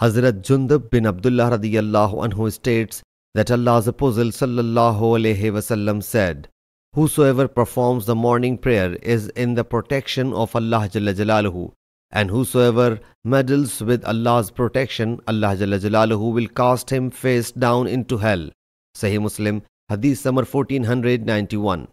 Hazrat Jundab bin Abdullah radiyallahu anhu states that Allah's Apostle sallallahu alayhi wasallam said, "Whosoever performs the morning prayer is in the protection of Allah Jalla Jalaluhu, and whosoever meddles with Allah's protection, Allah Jalla Jalaluhu will cast him face down into hell." Sahih Muslim, Hadith number 1491.